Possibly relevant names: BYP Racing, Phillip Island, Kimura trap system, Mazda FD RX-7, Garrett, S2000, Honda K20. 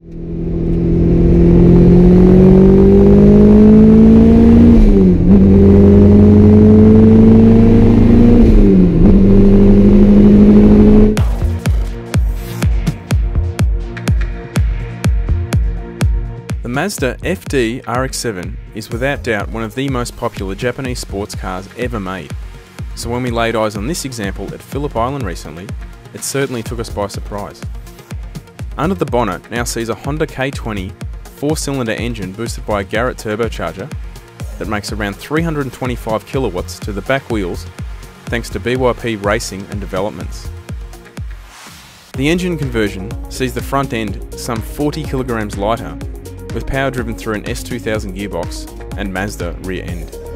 The Mazda FD RX-7 is without doubt one of the most popular Japanese sports cars ever made, so when we laid eyes on this example at Phillip Island recently, it certainly took us by surprise. Under the bonnet now sees a Honda K20 4-cylinder engine boosted by a Garrett turbocharger that makes around 325 kilowatts to the back wheels thanks to BYP Racing and developments. The engine conversion sees the front end some 40 kilograms lighter, with power driven through an S2000 gearbox and Mazda rear end.